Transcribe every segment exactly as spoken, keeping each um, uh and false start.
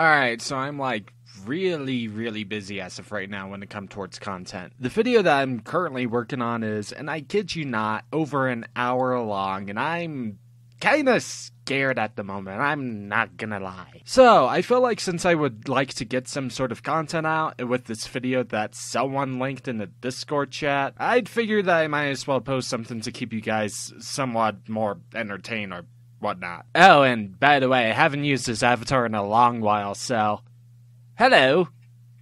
All right, so I'm like really, really busy as of right now when it comes towards content. The video that I'm currently working on is, and I kid you not, over an hour long, and I'm kind of scared at the moment. I'm not gonna lie. So I feel like since I would like to get some sort of content out with this video that someone linked in the Discord chat, I'd figure that I might as well post something to keep you guys somewhat more entertained or whatnot. Oh, and by the way, I haven't used this avatar in a long while, so hello,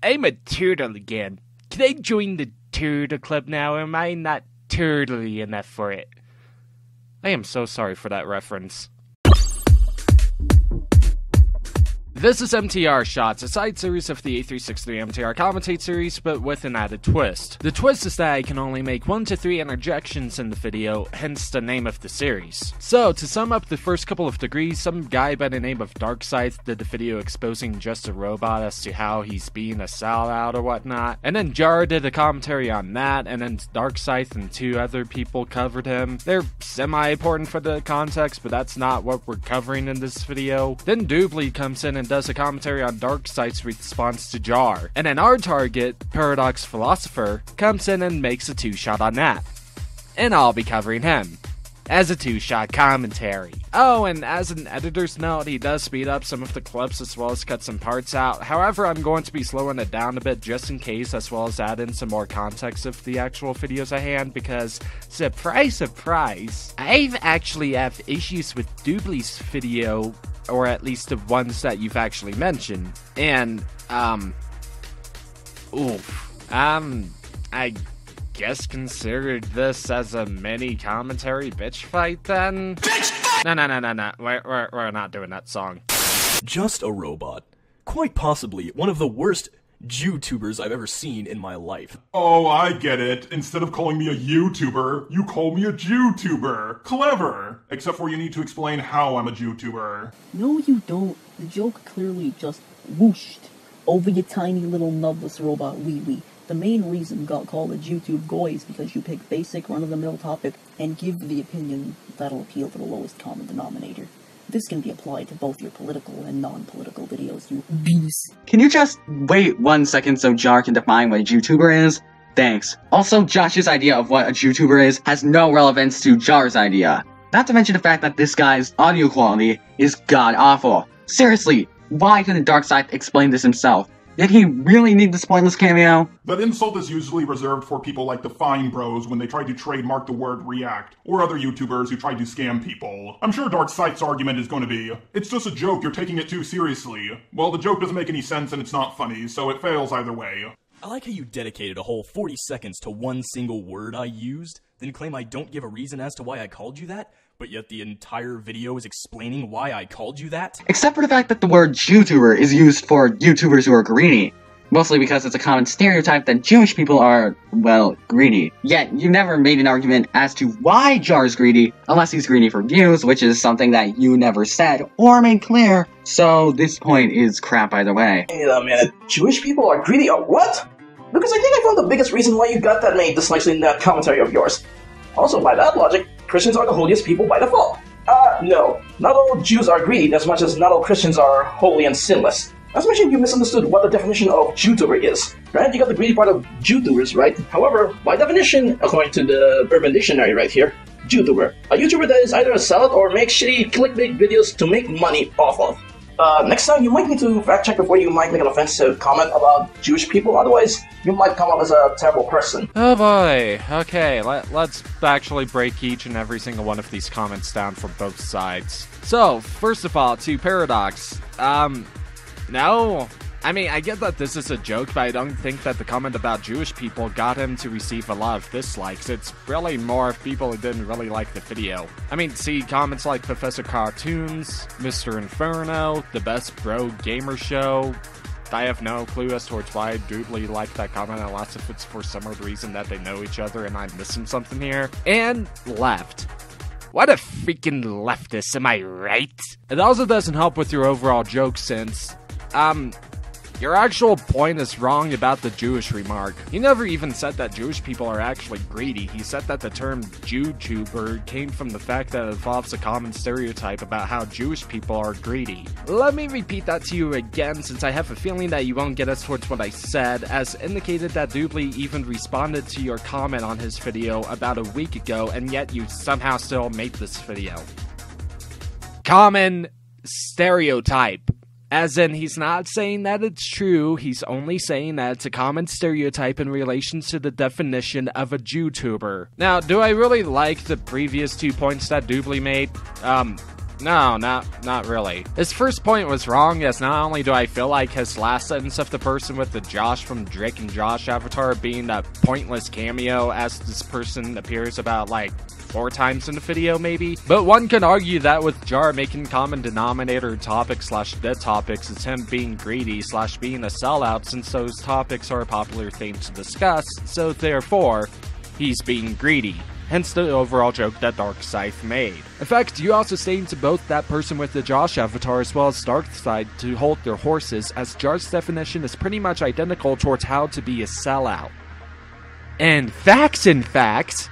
I'm a turtle again. Can I join the turtle club now, or am I not turtly enough for it? I am so sorry for that reference. This is M T R Shots, a side series of the A three sixty-three M T R Commentate series, but with an added twist. The twist is that I can only make one to three interjections in the video, hence the name of the series. So, to sum up the first couple of degrees, some guy by the name of Darkscythe did the video exposing Just A Robot as to how he's being a sellout or whatnot, and then Jar did a commentary on that, and then Darkscythe and two other people covered him. They're semi-important for the context, but that's not what we're covering in this video. Then Dwebly comes in and does a commentary on Darkscythe's response to Jar. And then our target, Paradox Philosopher, comes in and makes a two-shot on that. And I'll be covering him as a two-shot commentary. Oh, and as an editor's note, he does speed up some of the clips as well as cut some parts out. However, I'm going to be slowing it down a bit just in case, as well as add in some more context of the actual videos at hand, because, surprise, surprise, I've actually have issues with Dwebly's video, or at least the ones that you've actually mentioned. And, um, oof, um, I guess considered this as a mini commentary bitch fight then? Bitch fight! No, no, no, no, no, we're, we're, we're not doing that song. Just A Robot. Quite possibly one of the worst YouTubers I've ever seen in my life. Oh, I get it. Instead of calling me a YouTuber, you call me a JewTuber. Clever. Except for you need to explain how I'm a JewTuber. No, you don't. The joke clearly just whooshed over your tiny little nubless robot wee wee. The main reason you got called a JewTube goy is because you pick basic run-of-the-mill topic and give the opinion that'll appeal to the lowest common denominator. This can be applied to both your political and non-political videos, you beast. Can you just wait one second so Jar can define what a JewTuber is? Thanks. Also, Josh's idea of what a JewTuber is has no relevance to Jar's idea. Not to mention the fact that this guy's audio quality is god-awful. Seriously, why couldn't Darkscythe explain this himself? Did he really need this pointless cameo? That insult is usually reserved for people like the Fine Bros when they try to trademark the word react, or other YouTubers who try to scam people. I'm sure Darkscythe's argument is going to be, it's just a joke, you're taking it too seriously. Well, the joke doesn't make any sense and it's not funny, so it fails either way. I like how you dedicated a whole forty seconds to one single word I used, then claim I don't give a reason as to why I called you that, but yet the entire video is explaining why I called you that? Except for the fact that the word JewTuber is used for YouTubers who are greedy. Mostly because it's a common stereotype that Jewish people are, well, greedy. Yet, you never made an argument as to why Jar's greedy, unless he's greedy for views, which is something that you never said or made clear. So, this point is crap either way. Hey, uh, man, Jewish people are greedy or what? Because I think I found the biggest reason why you got that many dislikes in that commentary of yours. Also, by that logic, Christians are the holiest people by default. Uh, no. Not all Jews are greedy as much as not all Christians are holy and sinless. As mentioned, you misunderstood what the definition of JewTuber is. Right? You got the greedy part of JewTubers, right? However, by definition, according to the Urban Dictionary right here, JewTuber, a YouTuber that is either a sellout or makes shitty clickbait videos to make money off of. Uh, next time, you might need to fact check before you might make an offensive comment about Jewish people, otherwise you might come up as a terrible person. Oh boy, okay, let, let's actually break each and every single one of these comments down from both sides. So, first of all, to Paradox, um, no, I mean, I get that this is a joke, but I don't think that the comment about Jewish people got him to receive a lot of dislikes. It's really more of people who didn't really like the video. I mean, see comments like Professor Cartoons, Mister Inferno, The Best Bro Gamer Show. I have no clue as to why Dwebly liked that comment, unless if it's for some odd reason that they know each other and I'm missing something here. And left. What a freaking leftist, am I right? It also doesn't help with your overall joke since, um... Your actual point is wrong about the Jewish remark. He never even said that Jewish people are actually greedy. He said that the term Jew-tuber came from the fact that it involves a common stereotype about how Jewish people are greedy. Let me repeat that to you again, since I have a feeling that you won't get as towards what I said, as indicated that Dwebly even responded to your comment on his video about a week ago, and yet you somehow still made this video. Common stereotype. As in, he's not saying that it's true, he's only saying that it's a common stereotype in relation to the definition of a Jew-tuber. Now, do I really like the previous two points that Dwebly made? Um... No, not not really. His first point was wrong, as not only do I feel like his last sentence of the person with the Josh from Drake and Josh avatar being a pointless cameo, as this person appears about like four times in the video maybe, but one can argue that with Jar making common denominator topics slash dead topics is him being greedy slash being a sellout, since those topics are a popular thing to discuss, so therefore, he's being greedy. Hence the overall joke that Darkscythe made. In fact, you also stated to both that person with the Josh avatar as well as Darkscythe to hold their horses, as Jar's definition is pretty much identical towards how to be a sellout. And facts in fact,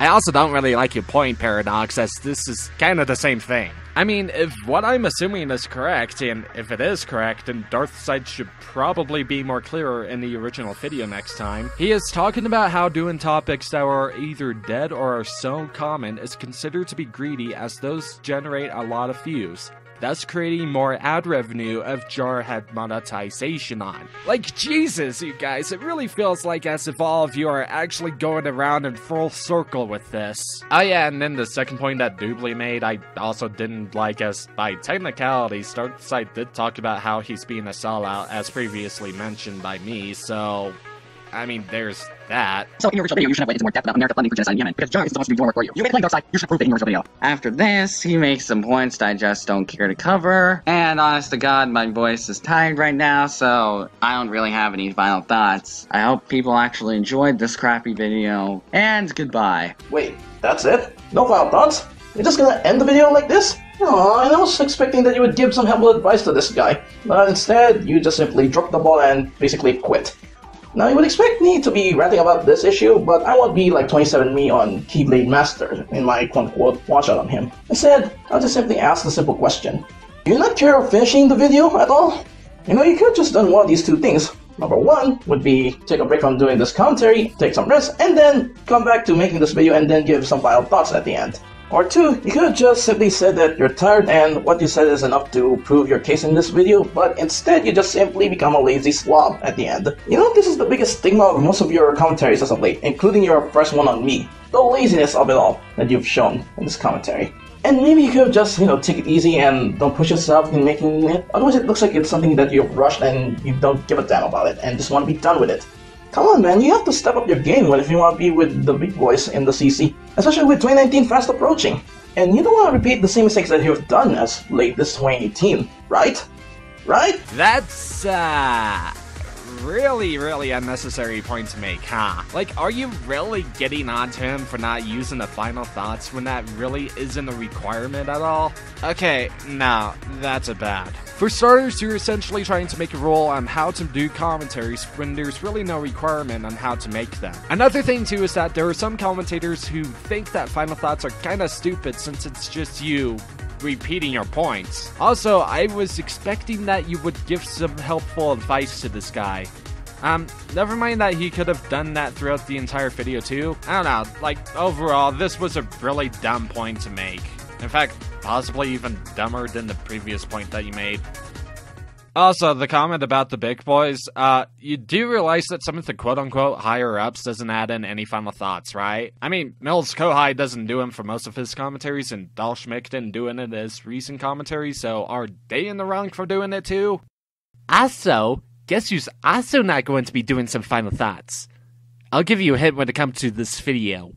I also don't really like your point, Paradox, as this is kind of the same thing. I mean, if what I'm assuming is correct, and if it is correct, then Darkscythe should probably be more clearer in the original video next time. He is talking about how doing topics that are either dead or are so common is considered to be greedy, as those generate a lot of views, thus creating more ad revenue if Jar had monetization on. Like, Jesus, you guys, it really feels like as if all of you are actually going around in full circle with this. Oh yeah, and then the second point that Dwebly made, I also didn't like, as by technicality, Darkscythe did talk about how he's being a sellout, as previously mentioned by me, so... I mean, there's that. So in your original video, you should have went into more depth about America funding for genocide in Yemen, because Jar is supposed to be doing work for you. You made a claim, Darkscythe, you should prove it in your original video. After this, he makes some points that I just don't care to cover. And honest to God, my voice is tired right now, so I don't really have any final thoughts. I hope people actually enjoyed this crappy video, and goodbye. Wait, that's it? No final thoughts? You're just gonna end the video like this? Aww, I was expecting that you would give some helpful advice to this guy, but instead, you just simply dropped the ball and basically quit. Now, you would expect me to be ranting about this issue, but I won't be like twenty-seven me on Keyblade Master in my quote-unquote watch-out on him. Instead, I'll just simply ask the simple question. Do you not care of finishing the video at all? You know, you could have just done one of these two things. Number one would be take a break from doing this commentary, take some rest, and then come back to making this video and then give some final thoughts at the end. Or two, you could have just simply said that you're tired and what you said is enough to prove your case in this video, but instead you just simply become a lazy slob at the end. You know, this is the biggest stigma of most of your commentaries as of late, including your first one on me. The laziness of it all that you've shown in this commentary. And maybe you could have just, you know, take it easy and don't push yourself in making it, otherwise it looks like it's something that you've rushed and you don't give a damn about it and just want to be done with it. Come on, man, you have to step up your game if you want to be with the big boys in the C C, especially with twenty nineteen fast approaching. And you don't want to repeat the same mistakes that you've done as late this twenty eighteen, right? Right? That's, uh... really, really unnecessary point to make, huh? Like, are you really getting on to him for not using the final thoughts when that really isn't a requirement at all? Okay, no, that's a bad. For starters, you're essentially trying to make a rule on how to do commentaries when there's really no requirement on how to make them. Another thing too is that there are some commentators who think that final thoughts are kinda stupid since it's just you repeating your points. Also, I was expecting that you would give some helpful advice to this guy. Um, never mind that he could have done that throughout the entire video too. I don't know, like, overall, this was a really dumb point to make. In fact, possibly even dumber than the previous point that you made. Also, the comment about the big boys, uh, you do realize that some of the quote-unquote higher-ups doesn't add in any final thoughts, right? I mean, Mills Kohai doesn't do him for most of his commentaries, and Schmick didn't do it in his recent commentary, so are they in the wrong for doing it too? Also, guess who's also not going to be doing some final thoughts? I'll give you a hint when it comes to this video.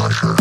I